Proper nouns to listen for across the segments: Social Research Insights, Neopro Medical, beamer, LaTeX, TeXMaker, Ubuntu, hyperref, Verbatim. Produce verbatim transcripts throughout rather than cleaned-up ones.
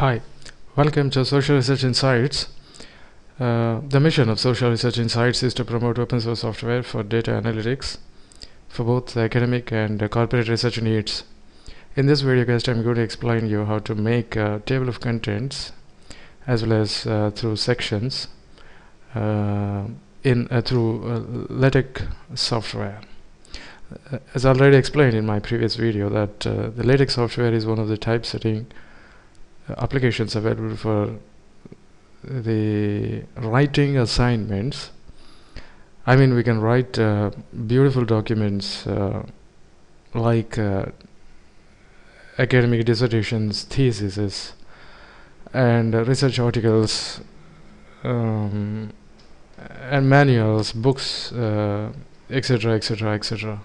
Hi, welcome to Social Research Insights. Uh, the mission of Social Research Insights is to promote open source software for data analytics for both academic and uh, corporate research needs. In this videocast, I'm going to explain you how to make a table of contents as well as uh, through sections uh, in uh, through uh, LaTeX software. Uh, as already explained in my previous video, that uh, the LaTeX software is one of the typesetting applications available for the writing assignments. I mean, we can write uh, beautiful documents uh, like uh, academic dissertations, theses, and uh, research articles, um, and manuals, books, etc, etc, et cetera.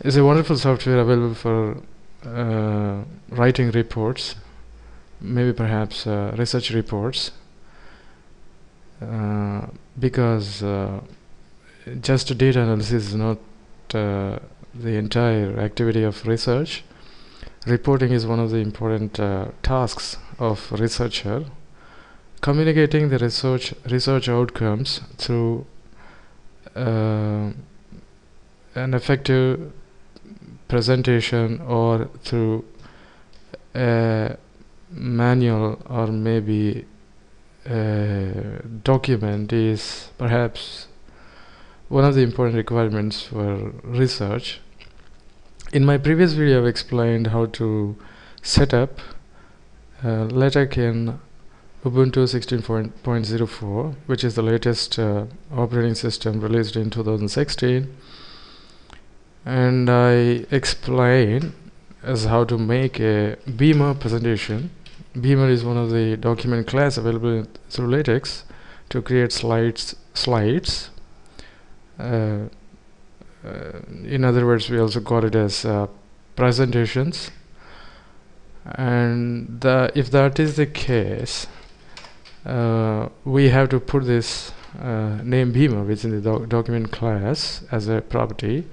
It's a wonderful software available for uh, writing reports, maybe perhaps uh, research reports, uh, because uh, just data analysis is not uh, the entire activity of research. Reporting is one of the important uh, tasks of researcher, communicating the research research outcomes through uh, an effective presentation or through a manual or maybe a document is perhaps one of the important requirements for research. In my previous video, I've explained how to set up uh, LaTeX in Ubuntu sixteen point oh four, which is the latest uh, operating system released in two thousand sixteen, and I explain as how to make a beamer presentation. Beamer is one of the document class available through LaTeX to create slides. Slides. Uh, uh, in other words, we also call it as uh, presentations. And the, if that is the case, uh, we have to put this uh, name beamer within the doc document class as a property.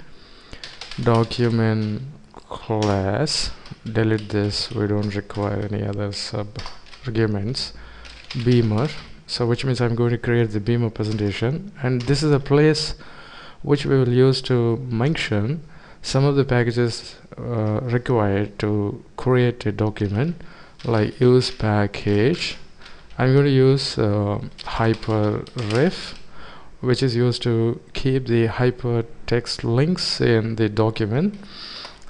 Document class, delete this, we don't require any other sub arguments, beamer. So which means I'm going to create the beamer presentation, and this is a place which we will use to mention some of the packages uh, required to create a document, like use package. I'm going to use uh, hyperref, which is used to keep the hypertext links in the document.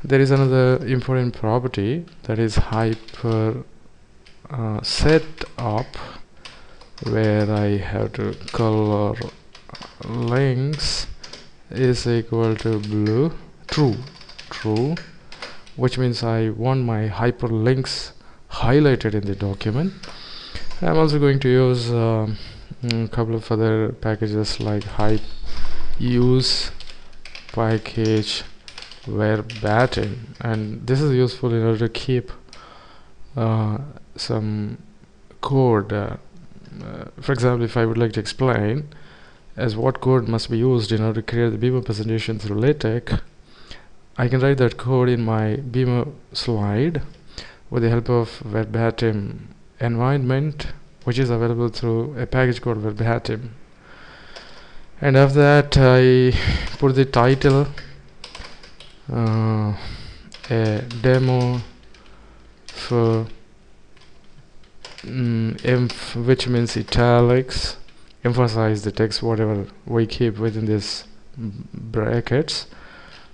There is another important property, that is hyper uh, setup, where I have to color links is equal to blue, true, true, which means I want my hyperlinks highlighted in the document. I'm also going to use a um, couple of other packages like hype use package Verbatim, and this is useful in order to keep uh, some code. Uh, uh, for example, if I would like to explain as what code must be used in order to create the beamer presentation through LaTeX, I can write that code in my beamer slide with the help of Verbatim environment, which is available through a package called Verbatim. And after that, I put the title Uh, a demo for mm, inf, which means italics, emphasize the text whatever we keep within this brackets,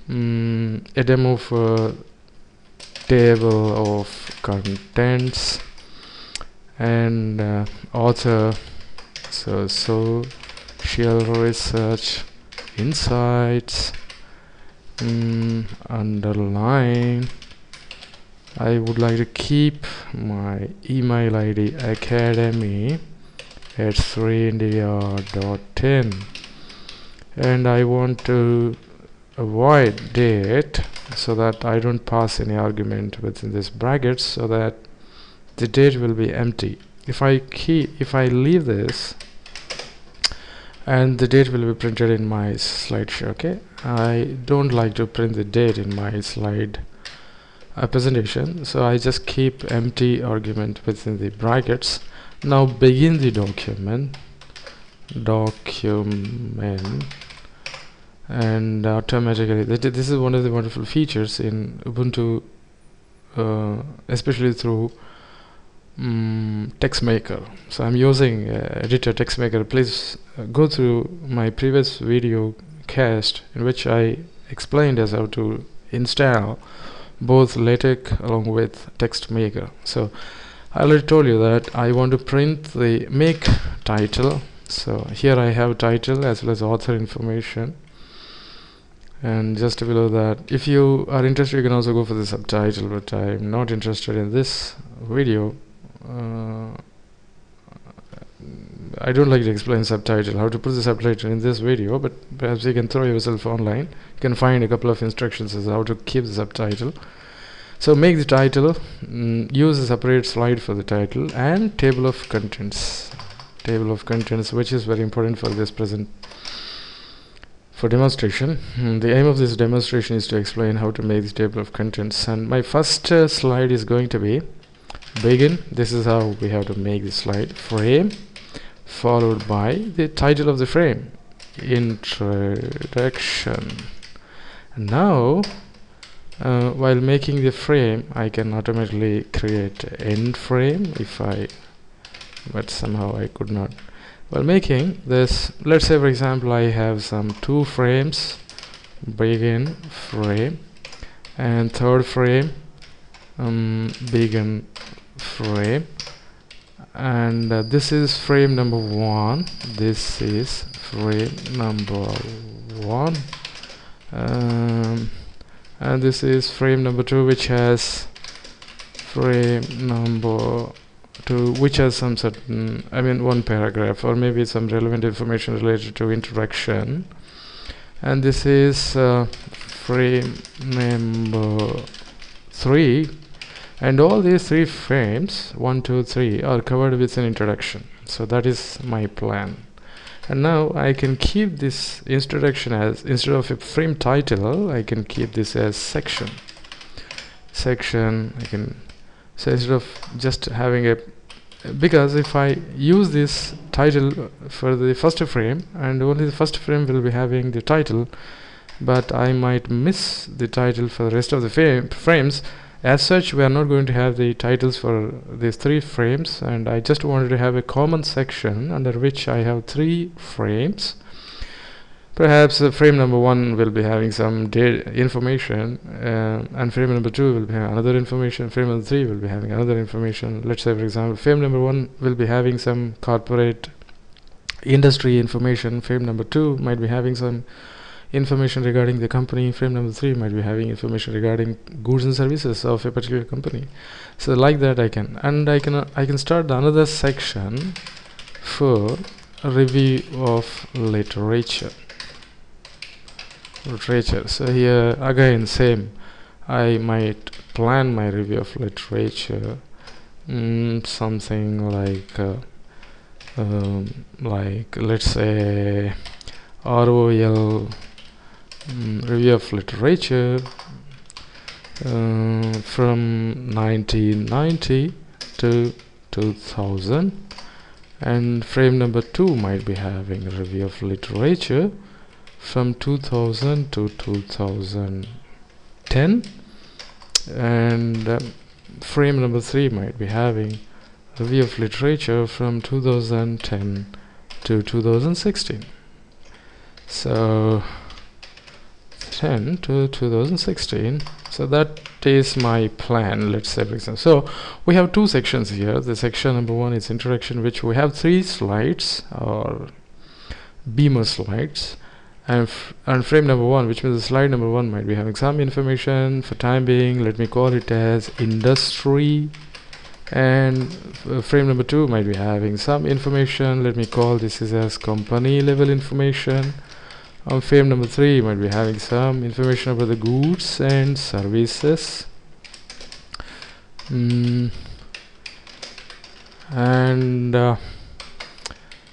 mm, a demo for table of contents, and uh, author so Social Research Insights, Mm, underline. I would like to keep my email I D academy at three india dot ten, and I want to avoid date so that I don't pass any argument within this brackets, so that the date will be empty. If I keep, if I leave this, and the date will be printed in my slideshow. Okay, I don't like to print the date in my slide. a presentation, so I just keep empty argument within the brackets. Now begin the document document and automatically this is one of the wonderful features in Ubuntu, uh, especially through um, TeXMaker. So I'm using uh, editor TeXMaker. Please uh, go through my previous video cast in which I explained as how to install both LaTeX along with TeXMaker. So I already told you that I want to print the make title. So here I have title as well as author information, and just below that, if you are interested, you can also go for the subtitle, but I'm not interested in this video. uh, I don't like to explain subtitle, how to put the subtitle in this video, but perhaps you can throw yourself online. You can find a couple of instructions as how to keep the subtitle. So make the title, mm, use a separate slide for the title, and table of contents, table of contents which is very important for this present for demonstration. Mm, the aim of this demonstration is to explain how to make the table of contents, and my first uh, slide is going to be begin. This is how we have to make the slide: frame followed by the title of the frame, introduction. Now uh, while making the frame, I can automatically create end frame if I, but somehow I could not. While making this, let's say for example I have some two frames, begin frame and third frame, um, begin frame, and uh, this is frame number one, this is frame number one, um, and this is frame number two, which has frame number two, which has some certain, I mean one paragraph or maybe some relevant information related to introduction, and this is uh, frame number three. And all these three frames, one, two, three, are covered with an introduction. So that is my plan. And now I can keep this introduction as, instead of a frame title, I can keep this as section. Section, I can, so instead of just having a, because if I use this title for the first frame, and only the first frame will be having the title, but I might miss the title for the rest of the frame, frames. As such, we are not going to have the titles for these three frames, and I just wanted to have a common section under which I have three frames. Perhaps uh, frame number one will be having some data information, uh, and frame number two will be having another information, frame number three will be having another information. Let's say for example frame number one will be having some corporate industry information, frame number two might be having some information regarding the company, frame number three might be having information regarding goods and services of a particular company. So like that I can, and I can uh, I can start another section for review of literature. Literature. So here again same, I might plan my review of literature, mm, something like uh, um, like let's say R O L review of literature uh, from nineteen ninety to two thousand, and frame number two might be having a review of literature from two thousand to two thousand ten, and um, frame number three might be having review of literature from two thousand ten to two thousand sixteen. So ten to two thousand sixteen, so that is my plan. Let's say for example, so we have two sections here. The section number one is introduction, which we have three slides or beamer slides, and, f and frame number one, which means the slide number one might be having some information. For time being, let me call it as industry, and f frame number two might be having some information. Let me call this is as company level information. Um, frame number three might be having some information about the goods and services, mm. and uh,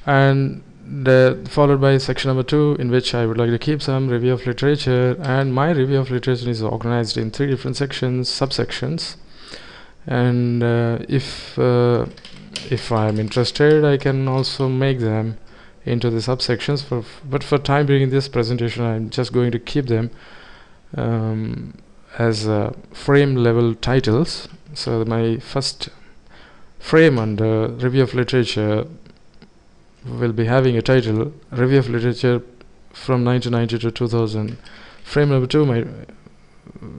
and the, followed by section number two, in which I would like to keep some review of literature, and my review of literature is organized in three different sections, subsections, and uh, if uh, if I'm interested, I can also make them into the subsections, for f but for time being in this presentation I'm just going to keep them um, as uh, frame level titles. So my first frame under review of literature will be having a title, review of literature from nineteen ninety to two thousand. Frame number two might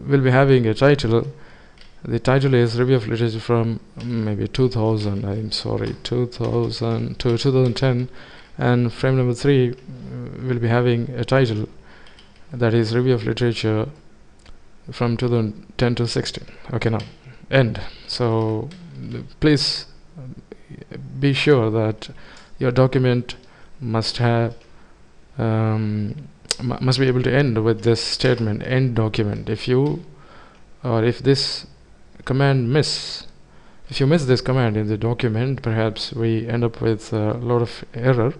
will be having a title. The title is review of literature from maybe two thousand, I'm sorry, two thousand to two thousand ten, and frame number three will be having a title that is review of literature from two thousand ten to sixteen. Okay, now end. So please be sure that your document must have um, must be able to end with this statement, end document. If you or if this command miss if you miss this command in the document, perhaps we end up with a lot of error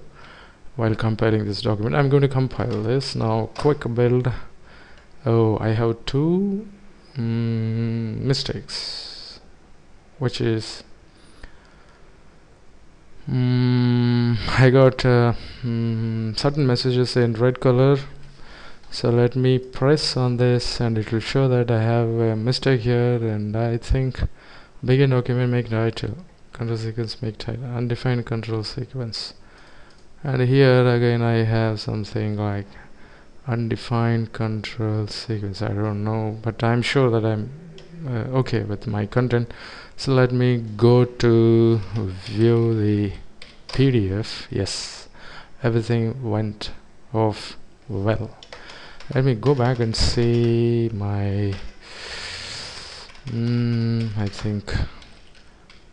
while compiling this document. I'm going to compile this now. Quick build. Oh, I have two mm, mistakes, which is Mm, I got uh, mm, certain messages in red color, so let me press on this and it will show that I have a mistake here, and I think begin document make title, control sequence make title, undefined control sequence, and here again I have something like undefined control sequence. I don't know, but I'm sure that I'm uh, okay with my content. So let me go to view the P D F. Yes, everything went off well. Let me go back and see my mm, I think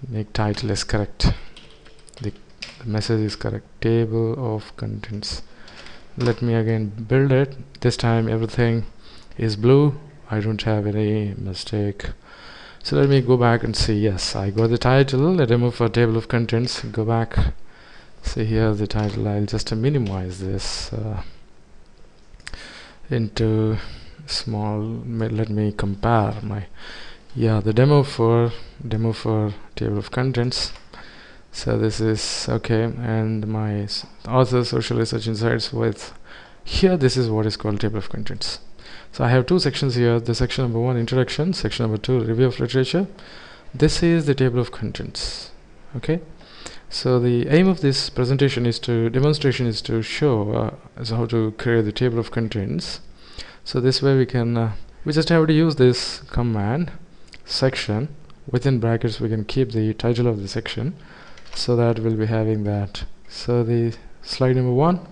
make title is correct, the, the message is correct, table of contents. Let me again build it. This time everything is blue, I don't have any mistake. So let me go back and see. Yes, I got the title. Let me move for table of contents. Go back. See here the title. I'll just uh, minimize this uh, into small. Let me compare my yeah the demo for demo for table of contents. So this is okay, and my author Social Research Insights with here. This is what is called table of contents. So I have two sections here, the section number one introduction, section number two review of literature. This is the table of contents. Okay, so the aim of this presentation is to demonstration is to show uh, how to create the table of contents. So this way we can uh, we just have to use this command section, within brackets we can keep the title of the section, so that we'll be having that. So the slide number one,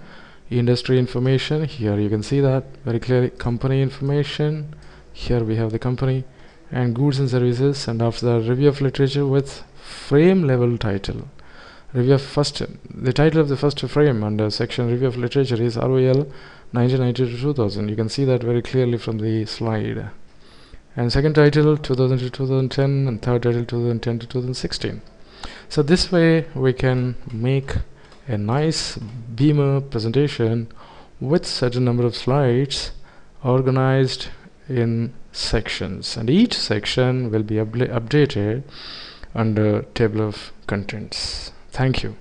industry information. Here you can see that very clearly, company information. Here we have the company and goods and services, and after that review of literature with frame level title. Review of first the title of the first frame under section review of literature is R O L nineteen ninety to two thousand. You can see that very clearly from the slide. And second title two thousand to two thousand ten, and third title two thousand ten to two thousand sixteen. So this way we can make a nice beamer presentation with certain number of slides organized in sections, and each section will be updated under table of contents. Thank you.